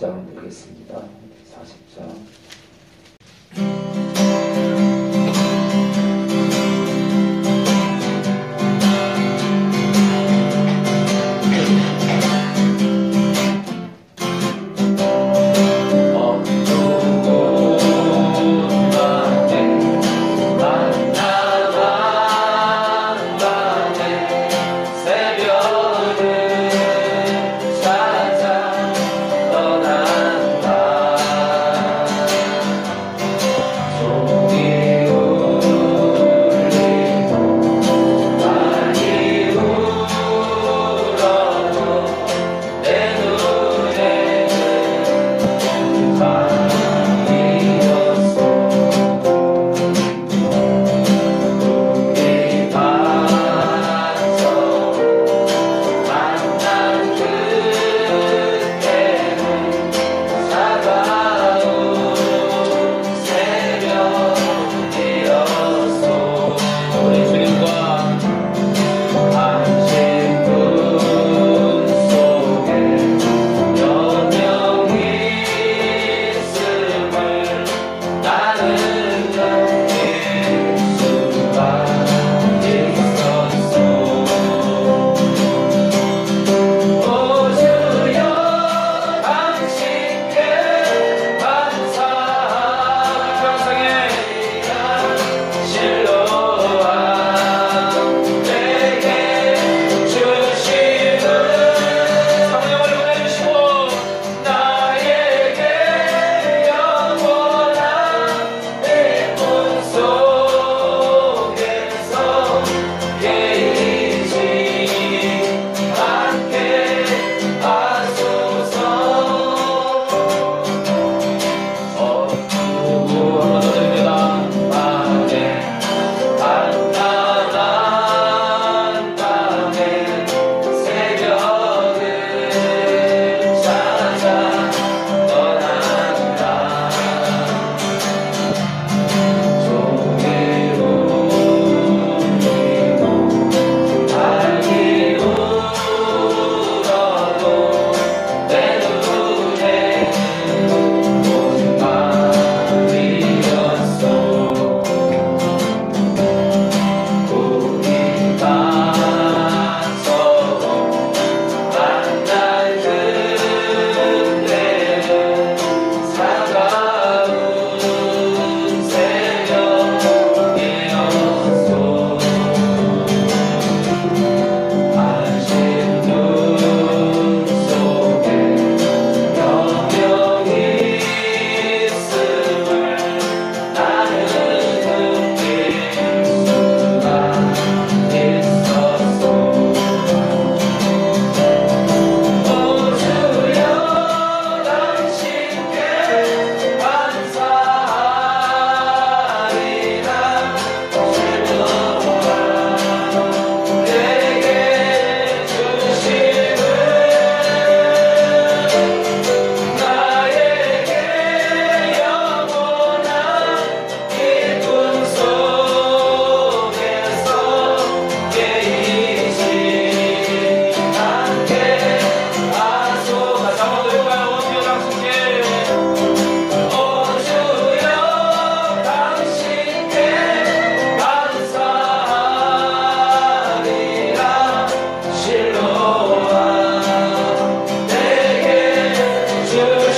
40장을 드리겠습니다. 40장. Yeah.